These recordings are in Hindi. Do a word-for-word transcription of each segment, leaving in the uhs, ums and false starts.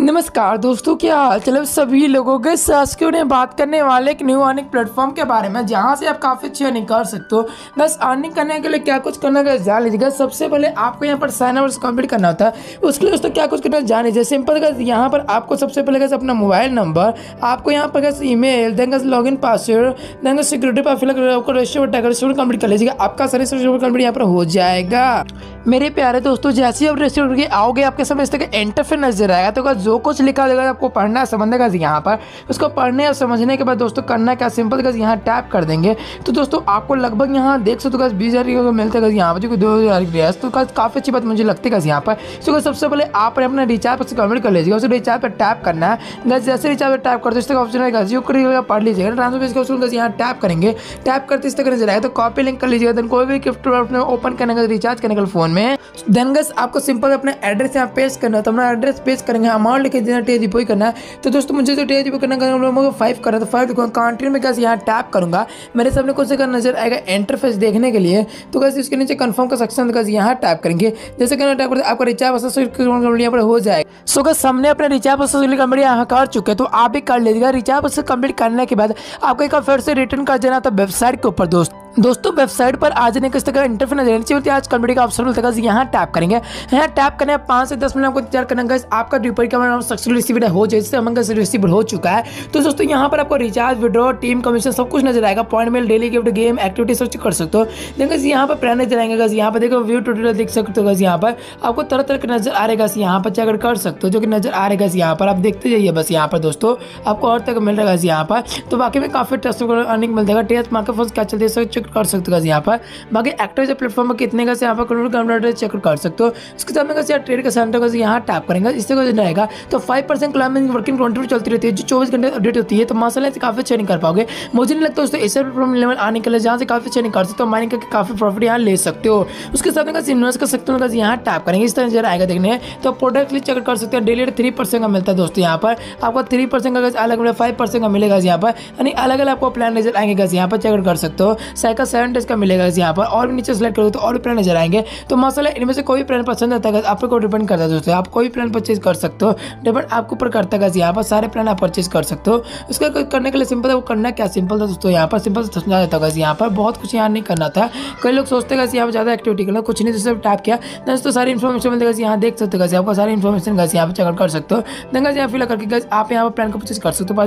नमस्कार दोस्तों, क्या हाल चलो सभी लोगों के। सास्क्यू ने बात करने वाले एक न्यू अर्निंग प्लेटफॉर्म के बारे में, जहां से आप काफ़ी अच्छी अर्निंग कर सकते हो। बस अर्निंग करने के लिए क्या कुछ करना है जान लीजिएगा। सबसे पहले आपको यहां पर साइन अप कंप्लीट करना होता है। उसके लिए दोस्तों क्या कुछ करना जान लीजिए। सिंपल का यहाँ पर आपको सबसे पहले कैसे अपना मोबाइल नंबर, आपको यहाँ पर कैसे ई मेल, देंगे लॉग इन पासवर्ड, देंगे सिक्योरिटी पासवर्ड कम्प्लीट कर लीजिएगा। आपका सारे कम्प्लीट यहाँ पर हो जाएगा। मेरे प्यारे दोस्तों, जैसे ही आप रेस्टोरेंट आओगे आपके सामने इस तरह का इंटरफेस नजर आएगा। तो जो कुछ लिखा देगा आपको पढ़ना है, समझने का यहाँ पर उसको पढ़ने और समझने के बाद दोस्तों करना क्या, सिंपल का यहाँ टैप कर देंगे। तो दोस्तों आपको लगभग यहाँ देख सकते हो बीस हज़ार मिलता है यहाँ पर, जो कि दो हज़ार रियाज तो काफ़ी अच्छी बात मुझे लगती है यहाँ पर। तो सबसे पहले आप अपना रिचार्ज पर कमेंट कर लीजिएगा, उसको रिचार्ज पर टैप करना है। जैसे रिचार्ज पर टैप करते इसका ऑप्शन रहेगा, जो करिएगा पढ़ लीजिएगा ट्रांसफर का यहाँ टैप करेंगे। टैप करते इस तरह नजर आएगा, तो कॉपी लिंक कर लीजिएगा। देन कोई भी गिफ्ट ओपन करने का, रिचार्ज करने का फोन में, देन गस आपको सिंपल अपना एड्रेस यहाँ पेस्ट करना है। तो अपना एड्रेस पेस्ट करेंगे, अमाउंट लिखे देना, टी डिपो करना है। तो दोस्तों मुझे जो टी डिपो करना है, हम लोगों को फाइव करना है। तो फाइव देखूँगा, कंट्री में कैसे यहाँ टैप करूँगा, मेरे सामने कुछ का नजर आएगा इंटरफेस देखने के लिए। तो कैसे उसके नीचे कंफर्म का सेक्शन कैसे यहाँ टैप करेंगे। जैसे करना टैप करते आपका रिचार्ज प्रोसेस यहाँ पर हो जाएगा। सो कैसे हमने अपना रिचार्ज प्रोसेस कंप्लीट यहाँ कर चुके हैं, तो आप भी कर लीजिएगा। रिचार्ज प्रोसेस कंप्लीट करने के बाद आपको एक बार फिर से रिटर्न कर देना था वेबसाइट के ऊपर। दोस्तों दोस्तों वेबसाइट पर आ जाने का इस तरह इंटरफेस नजर नीचे होती है। आज कंप्लीट का ऑप्शन मिलता है, यहाँ टैप करेंगे। यहाँ टैप करने पाँच से दस मिनट आपको इंतजार करना है, आपका डिपॉजिट का सक्सेसफुल रिसीव हो जाए, जिससे हमारे रिसीव हो चुका है। तो दोस्तों यहाँ पर आपको रिचार्ज, विड्रॉ, टीम कमीशन सब कुछ नजर आएगा। पॉइंट मिल, डेली गिफ्ट, गेम, एक्टिविटी सब चीज कर सकते हो। देखो यहाँ पर प्लान नजर आएंगे, यहाँ पर देखो व्यू टोटल देख सकते हो। यहाँ पर आपको तरह तरह के नजर आ रहेगा, यहाँ पर चेक कर सकते हो, जो कि नजर आ रहेगा यहाँ पर। आप देखते जाइए बस यहाँ पर दोस्तों, आपको और तक मिल रहेगा यहाँ पर। तो बाकी में काफी टेस्ट अर्निंग मिल जाएगा। टेस्ट मार्केट फोर्स क्या चलते हैं चेक कर सकते हो यहाँ पर। बाकी एक्टिव प्लेटफॉर्म में कितने का यहाँ पर कंप्यूटर चेक कर सकते हो। उसके सामने कैसे ट्रेड का सेंटर कैसे यहाँ टैप करेंगे, इससे कुछ रहेगा। तो five percent climbing working contribute चलती रहती है, जो चौबीस घंटे अपडेट होती है। तो माशाल्लाह से काफी अच्छा नहीं कर पाओगे। मुझे नहीं लगता दोस्तों ऐसे प्लेटफॉर्म लेवल आने के लिए जहाँ से काफी अच्छा नहीं कर सकते, माइनिंग करके काफी प्रॉफिट यहाँ ले सकते हो। उसके साथ में इन्वेस्ट कर सकते हो, यहाँ टैप करेंगे इस तरह नजर आएगा देखने। तो प्रोडक्ट चेक कर सकते हैं, डेली थ्री परसेंट का मिलता है दोस्तों। यहाँ पर आपको थ्री परसेंट का अलग मिलेगा, फाइव परसेंट का मिलेगा यहाँ पर, यानी अलग अलग आपको प्लान नजर आएंगे यहाँ पर चेक कर सकते हो। साइकिल सेवन डेज का मिलेगा यहाँ पर, और भी नीचे सेलेक्ट करो तो और भी प्लान नजर आएंगे। तो माशाल्लाह इनमें से कोई प्लान पसंद आता है, आपको डिपेंड करता है दोस्तों। आप कोई प्लान परचेज कर सकते हो, डिपेंड आपके ऊपर करता है। यहाँ पर सारे प्लान आप परचेज कर सकते हो। उसका करने के लिए सिंपल वो करना क्या, सिंपल था दोस्तों यहाँ पर सिंपल समझा देता है। यहाँ पर बहुत कुछ यहाँ नहीं करना था। कई लोग सोचते हैं यहाँ पर ज़्यादा एक्टिविटी करना, कुछ नहीं दोस्तों। टैप किया दोस्तों, सारी इन्फॉर्मेशन मिलते यहाँ देख सकते हो। आपका सारी इन्फॉर्मेशन कैसे यहाँ पर चेक कर सकते हो। देंगे यहाँ फिल करके आप यहाँ पर प्लान को परचेज कर सकते हो,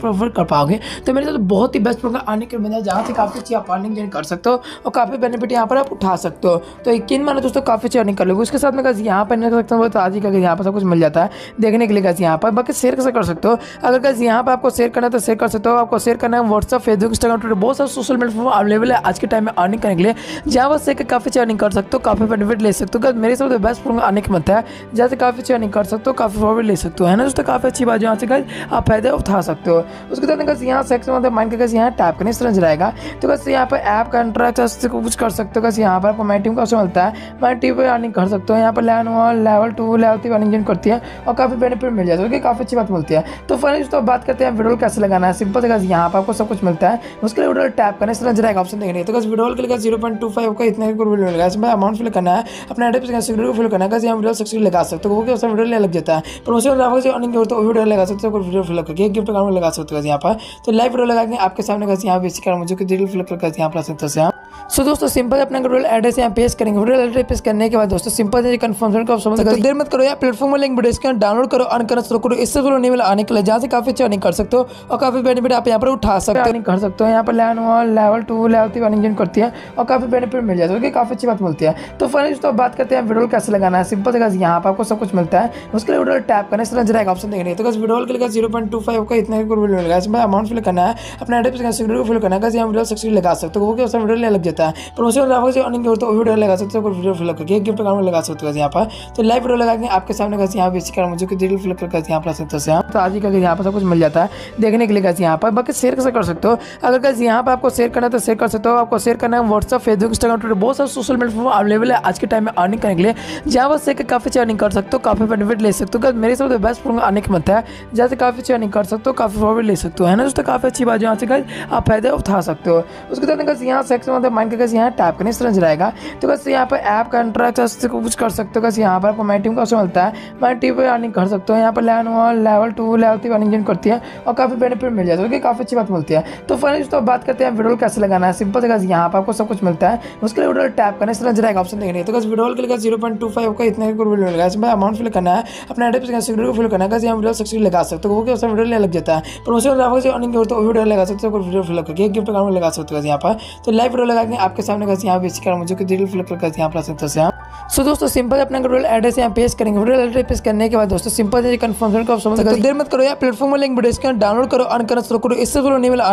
प्रेफर कर पाओगे। तो मेरे साथ बहुत ही बेस्ट प्रोग्राम आने के मिला, जहाँ से काफ़ी अच्छी आप अर्निंग जॉइन कर सकते हो और काफ़ी बेनिफिट यहाँ पर आप उठा सकते हो। तो यकीन मानो दोस्तों काफ़ी अच्छी अर्निंग कर लोगे। उसके साथ में कैसे यहाँ पर नहीं कर सकता हूँ, तो आज ही करके यहाँ पर सब कुछ मिल जाता है देखने के लिए कैसे यहाँ पर। बाकी शेयर कैसे कर सकते हो, अगर कैसे यहाँ पर आपको शेयर करना है तो शेयर कर सकते हो। आपको शेयर करना है व्हाट्सअप, फेसबुक, इंस्टाग्राम, ट्विटर, बहुत सारे सोशल प्लेटफॉर्म अवेलेबल है आज के टाइम में अर्निंग करने के लिए, जहाँ पर शेयर काफ़ी अच्छी अर्निंग कर सकते हो, काफ़ी बेनिफिट ले सकते हो। मेरे साथ बेस्ट प्रोग्राम आने की मत है, जहाँ से काफ़ी अच्छी अर्निंग कर सकते हो, काफ़ी प्रॉफिट ले सकते हो, है ना दोस्तों। काफ़ी अच्छी बात जहाँ से आप फायदा उठा सकते हो। उसके साथ कैसे यहाँ सेक्शन माइंड कैसे यहाँ टैप करने से नजर आएगा। तो कैसे यहाँ पर ऐप कंट्रैक्ट कुछ कर सकते हो। कैसे यहाँ पर आपको माई टीम का ऑप्शन मिलता है, माई टीम पर अर्निंग कर सकते हो। यहाँ पर level one, level two, level three earning करती है और काफ़ी बेनिफिट मिल जाता है, काफ़ी अच्छी बात मिलती है। तो फाइनली दोस्तों बात करते हैं विड्रॉल कैसे लगाना है। सिंपल से यहाँ पर आपको सब कुछ मिलता है, उसके लिए विड्रॉल टैप करने से नजर आएगा ऑप्शन देखने। तो कैसे विड्रॉल के लिए जीरो पॉइंट टू फाइव का इतना मिलेगा, इसमें अमाउंट फिल करना है, अपना एड्रेस को फिल करना है। कैसे हम विड्रॉल सक्सेसफुल लगा सकते हो, क्योंकि उसमें विड्रॉल लग जाता है। प्रमोशन अर्निंग होता है, विड्रॉल लगा सकते हो, विड्रॉल फिल करके गिफ्ट अकाउंट लगा सकते हो यहाँ पर। तो लाइव विड्रॉल लगाएंगे आपके सामने कैसे यहाँ बेसिक मुझे डिटेल फिल करके यहाँ पर सकते हैं। सो so, दोस्तों सिंपल अपना विड्रॉल एड्रेस यहाँ पेस्ट करेंगे। विड्रॉल एड्रेस पेस्ट करने के बाद दोस्तों सिंपल से कंफर्मेशन का ऑप्शन मिलता है। देर मत करो, या प्लेटफॉर्म में लिंक वीडियो स्कैन डाउनलोड करो, अर्न करना शुरू करो। इससे बोलो नहीं मिला आने के लिए, जहाँ से काफी अच्छा अर्निंग कर सकते हो और काफी बेनिफिट आप यहाँ पर उठा सकते हो, कर सकते हो। यहाँ पर level one, level two, level three earning करती है और काफी बेनिफिट मिल जाता है, काफी अच्छी बात मिलती है। तो फाइनली दोस्तों बात करते हैं विड्रॉल कैसे लगाना है। सिंपल से यहाँ पर आपको सब कुछ मिलता है, उसके लिए विड्रॉल टैप करने से नजर आएगा ऑप्शन देखने। तो विड्रॉल के लिए जीरो पॉइंट टू फाइव का इतना मिलेगा, इसमें अमाउंट फिल करना है, अपना एड्रेस को फिल करना है। कैसे हम विड्रॉल सक्सेसफुल लगा सकते हो, क्योंकि उसमें विड्रॉल लग जाता है। प्रमोशन ग्राफिक से अर्निंग होता है, वीडियो लगा सकते हो, वीडियो फिल करके गिफ्ट अकाउंट लगा सकते हो यहाँ पर। तो लाइव वीडियो लगाएंगे आपके सामने कैसे यहाँ बेसिक मुझे डिटेल फिल करके यहाँ पर सकते हो। तो आज ही करके यहाँ पर सब कुछ मिल जाता है देखने के लिए कैसे यहाँ पर। बाकी शेयर कैसे कर सकते हो, अगर कैसे यहाँ पर आपको शेयर करना है तो शेयर कर सकते हो। आपको शेयर करना है व्हाट्सअप, फेसबुक, इंस्टाग्राम, ट्विटर, बहुत सारे सोशल प्लेटफॉर्म अवेलेबल है आज के टाइम में अर्निंग करने के लिए, जहाँ पर शेयर काफ़ी अच्छी अर्निंग कर सकते हो, काफ़ी बेनिफिट ले सकते हो। मेरे साथ बेस्ट प्रोग्राम आने की मत है, जहाँ से काफ़ी अच्छी अर्निंग कर सकते हो, काफ़ी प्रॉफिट ले सकते हो, है ना दोस्तों। काफ़ी अच्छी बात जहाँ से आप फायदा उठा सकते हो। उसके साथ यहाँ सेक्शन कमांड के कैसे यहाँ टाइप करने से जाएगा। तो कैसे यहाँ पर ऐप कॉन्ट्रैक्ट से कुछ कर सकते हो। कैसे यहाँ पर आपको माइटीम का ऑप्शन मिलता है, माइटीम पर अर्निंग कर सकते हो। यहाँ पर level one level two level three earning gain करती है और काफ़ी बेनिफिट मिल जाता है, काफ़ी अच्छी बात मिलती है। तो फ्रेंड्स तो बात करते हैं वीडियो कैसे लगाना है। सिंपल से यहाँ पर आपको सब कुछ मिलता है, उसके लिए वीडियो टाइप करने से जाएगा ऑप्शन देखने। तो कैसे वीडियो के लिए जीरो पॉइंट टू फाइव का इतना मिलेगा, इसमें अमाउंट फिल करना है, अपना एड्रेस का सिक्योरिटी को फिल करना है। कैसे हम वीडियो सक्सेस लगा सकते हो, वो वीडियो लग जाता है प्रोमोशन ग्राफिक से अर्निंग करते हो, वीडियो लगा सकते हो, वीडियो फिल करके गिफ्ट अकाउंट लगा सकते हो। यहाँ पर तो लाइव वीडियो लगा के आपके सामने कैसे यहाँ बेच कर मुझे डिटेल फिल करके यहाँ पर आ सकते हैं। सो दोस्तों सिंपल अपना वीडियो एड्रेस यहाँ पेश करेंगे। वीडियो एड्रेस पेश करने के बाद दोस्तों सिंपल कंफर्मेशन का ऑप्शन, देर मत करो या प्लेटफॉर्म में लिंक वीडियो डाउनलोड करो, अर्न करना शुरू करो। इससे नहीं मिला